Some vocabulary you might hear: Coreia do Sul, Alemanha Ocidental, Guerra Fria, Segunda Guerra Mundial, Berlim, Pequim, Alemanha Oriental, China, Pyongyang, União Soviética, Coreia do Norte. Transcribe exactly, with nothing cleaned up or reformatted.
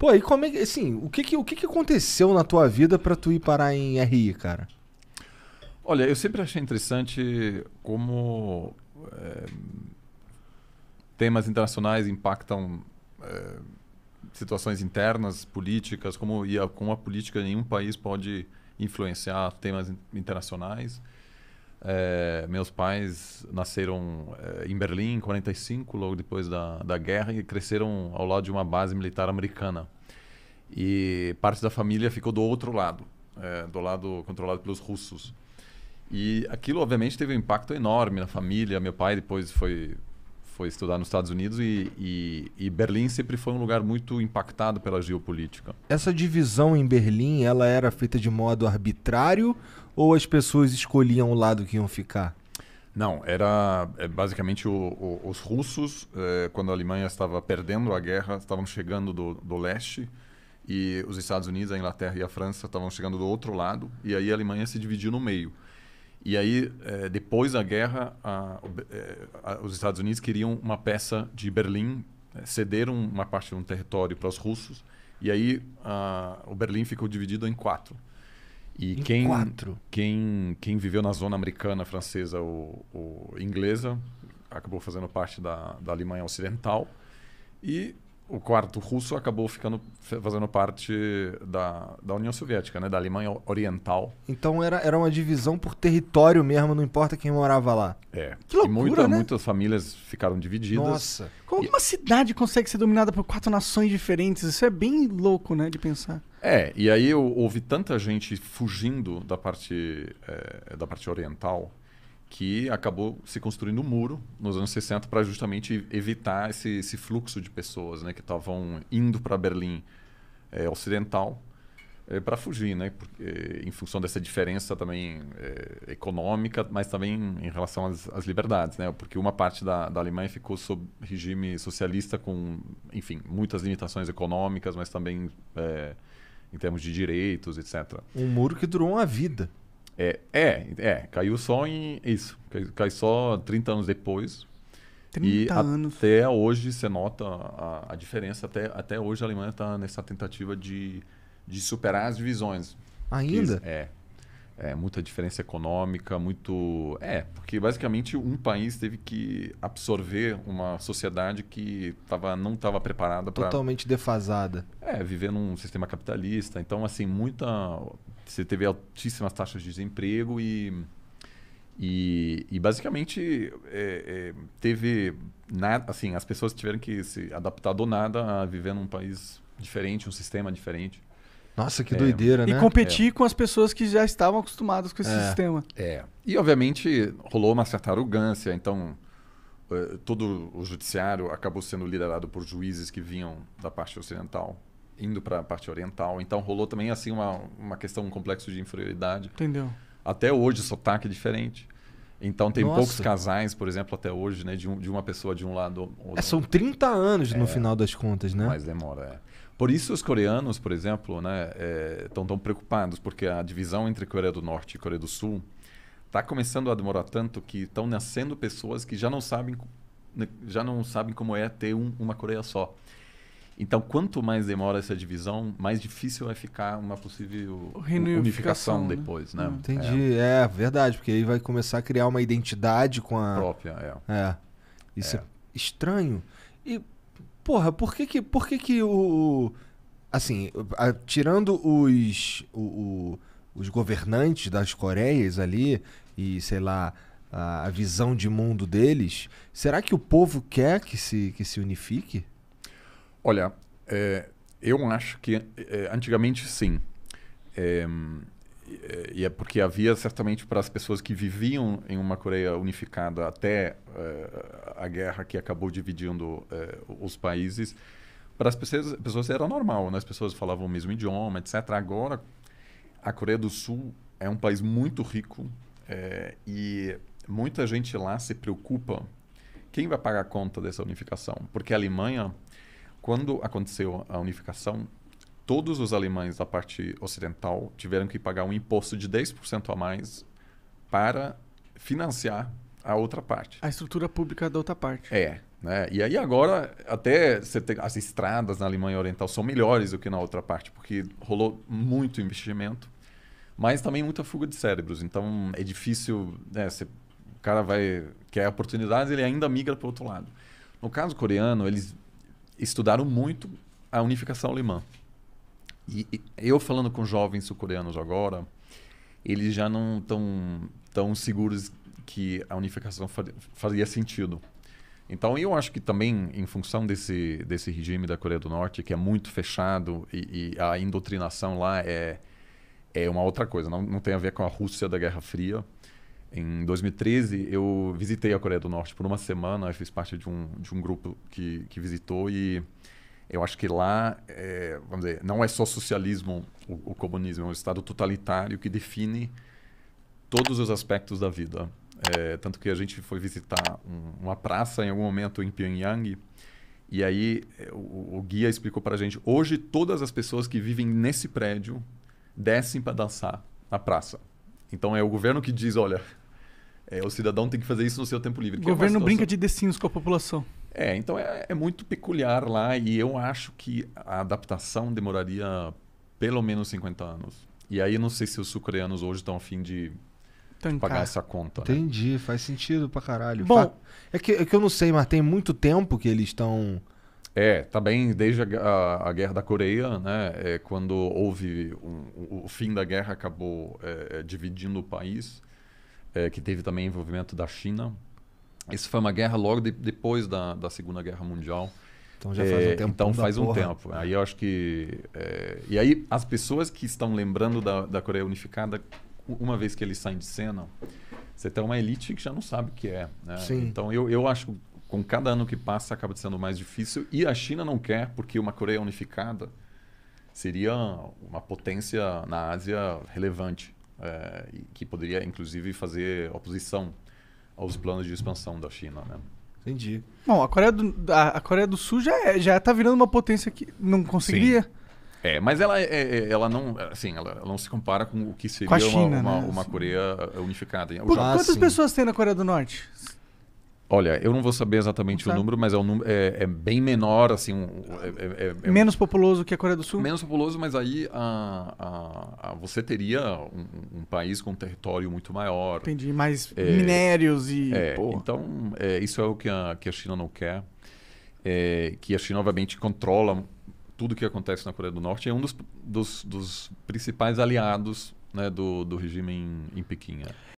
Pô, e como é que, assim, o que que, o que que aconteceu na tua vida pra tu ir parar em R I, cara? Olha, eu sempre achei interessante como é, temas internacionais impactam é, situações internas, políticas, como, e a, como a política em um país pode influenciar temas internacionais. É, meus pais nasceram é, em Berlim em quarenta e cinco, logo depois da, da guerra, e cresceram ao lado de uma base militar americana. E parte da família ficou do outro lado, é, do lado controlado pelos russos. E aquilo, obviamente, teve um impacto enorme na família. Meu pai depois foi, foi estudar nos Estados Unidos e, e, e Berlim sempre foi um lugar muito impactado pela geopolítica. Essa divisão em Berlim, ela era feita de modo arbitrário? Ou as pessoas escolhiam o lado que iam ficar? Não, era basicamente o, o, os russos, eh, quando a Alemanha estava perdendo a guerra, estavam chegando do, do leste, e os Estados Unidos, a Inglaterra e a França estavam chegando do outro lado, e aí a Alemanha se dividiu no meio. E aí, eh, depois da guerra, a, a, a, os Estados Unidos queriam uma peça de Berlim, cederam uma parte de um território para os russos, e aí a, o Berlim ficou dividido em quatro. E quem, quem, quem viveu na zona americana, francesa ou, ou inglesa, acabou fazendo parte da, da Alemanha Ocidental. E o quarto russo acabou ficando, fazendo parte da, da União Soviética, né? Da Alemanha Oriental. Então era, era uma divisão por território mesmo, não importa quem morava lá. É. Que loucura, e muita, né? Muitas famílias ficaram divididas. Nossa. Como e... uma cidade consegue ser dominada por quatro nações diferentes? Isso é bem louco, né, de pensar. É, e aí eu ouvi tanta gente fugindo da parte, é, da parte oriental, que acabou se construindo um muro nos anos sessenta para justamente evitar esse, esse fluxo de pessoas, né, que estavam indo para Berlim é, ocidental é, para fugir, né, porque, é, em função dessa diferença também é, econômica, mas também em relação às, às liberdades, né, porque uma parte da, da Alemanha ficou sob regime socialista com, enfim, muitas limitações econômicas, mas também é, em termos de direitos, etcétera. Um muro que durou uma vida. É, é, é, caiu só em isso, cai, cai só trinta anos depois. trinta e anos. Até hoje você nota a, a diferença, até, até hoje a Alemanha está nessa tentativa de, de superar as divisões. Ainda? Que, é, é, muita diferença econômica, muito... É, porque basicamente um país teve que absorver uma sociedade que tava, não estava preparada para... Totalmente defasada. É, viver num sistema capitalista, então assim, muita... Você teve altíssimas taxas de desemprego e, e, e basicamente é, é, teve nada, assim, as pessoas tiveram que se adaptar do nada a viver num país diferente, um sistema diferente. Nossa, que é, doideira, né? E competir é. com as pessoas que já estavam acostumadas com esse é. sistema. É. E, obviamente, rolou uma certa arrogância, então uh, todo o judiciário acabou sendo liderado por juízes que vinham da parte ocidental, indo para a parte oriental. Então, rolou também assim uma, uma questão, um complexo de inferioridade. Entendeu. Até hoje, o sotaque é diferente. Então, tem Nossa. poucos casais, por exemplo, até hoje, né, de, um, de uma pessoa de um lado... Ou é, são trinta anos é, no final das contas, né? Mas demora, é. Por isso, os coreanos, por exemplo, né, é, estão tão preocupados, porque a divisão entre Coreia do Norte e Coreia do Sul está começando a demorar tanto que estão nascendo pessoas que já não sabem, já não sabem como é ter um, uma Coreia só. Então, quanto mais demora essa divisão, mais difícil vai ficar uma possível unificação, né? Depois, né? Entendi, é. é verdade, porque aí vai começar a criar uma identidade com a... própria, é. É. Isso é, é estranho. E, porra, por que que, por que, que o... Assim, a, tirando os, o, o, os governantes das Coreias ali e, sei lá, a, a visão de mundo deles, será que o povo quer que se, que se unifique? Olha, é, eu acho que é, antigamente sim, é, e é porque havia certamente para as pessoas que viviam em uma Coreia unificada até é, a guerra que acabou dividindo é, os países, para as pessoas, pessoas era normal, né? As pessoas falavam o mesmo idioma, etcétera. Agora, a Coreia do Sul é um país muito rico é, e muita gente lá se preocupa quem vai pagar a conta dessa unificação, porque a Alemanha... Quando aconteceu a unificação, todos os alemães da parte ocidental tiveram que pagar um imposto de dez por cento a mais para financiar a outra parte. A estrutura pública da outra parte. É. Né? E aí agora até você tem, as estradas na Alemanha Oriental são melhores do que na outra parte, porque rolou muito investimento, mas também muita fuga de cérebros. Então é difícil, né? Você, o cara vai, quer oportunidades, ele ainda migra para o outro lado. No caso coreano, eles estudaram muito a unificação alemã. E, e eu falando com jovens sul-coreanos agora, eles já não estão tão seguros que a unificação fazia sentido. Então, eu acho que também, em função desse, desse regime da Coreia do Norte, que é muito fechado e, e a indoutrinação lá é, é uma outra coisa, não, não tem a ver com a Rússia da Guerra Fria. Em dois mil e treze, eu visitei a Coreia do Norte por uma semana, eu fiz parte de um, de um grupo que, que visitou e eu acho que lá, é, vamos dizer, não é só socialismo ou, ou comunismo, é um estado totalitário que define todos os aspectos da vida. É, tanto que a gente foi visitar um, uma praça em algum momento em Pyongyang e aí o, o guia explicou para a gente, hoje todas as pessoas que vivem nesse prédio descem para dançar na praça. Então é o governo que diz, olha, é, o cidadão tem que fazer isso no seu tempo livre. O governo é brinca de The Sims com a população. É, então é, é muito peculiar lá e eu acho que a adaptação demoraria pelo menos cinquenta anos. E aí não sei se os sul-coreanos hoje estão a fim de... Tancar. Pagar essa conta. Né? Entendi, faz sentido pra caralho. Bom, Fa é, que, é que eu não sei, mas tem muito tempo que eles estão... É, também desde a, a, a Guerra da Coreia, né? É, quando houve um, o fim da guerra, acabou é, dividindo o país, é, que teve também envolvimento da China. Isso foi uma guerra logo de, depois da, da Segunda Guerra Mundial. Então já faz um tempo. É, então faz um porra. tempo. Aí eu acho que... É, e aí as pessoas que estão lembrando da, da Coreia Unificada... Uma vez que eles saem de cena, você tem uma elite que já não sabe o que é. Né? Então, eu, eu acho que com cada ano que passa acaba sendo mais difícil. E a China não quer, porque uma Coreia unificada seria uma potência na Ásia relevante, é, que poderia, inclusive, fazer oposição aos planos de expansão da China. Né? Entendi. Bom, a Coreia do, a Coreia do Sul já é, já está virando uma potência que não conseguiria... Sim. É, mas ela, é, ela, não, assim, ela não se compara com o que seria a China, uma, uma, né? uma Coreia unificada. Por, quantas ah, pessoas tem na Coreia do Norte? Olha, eu não vou saber exatamente o número, mas é, um, é, é bem menor. Assim, é, é, é, menos populoso que a Coreia do Sul? Menos populoso, mas aí a, a, a, você teria um, um país com um território muito maior. Entendi, mais é, minérios e... É, então, é, isso é o que a, que a China não quer. É, que a China, obviamente, controla... Tudo que acontece na Coreia do Norte é um dos, dos, dos principais aliados, né, do, do regime em, em Pequim. É.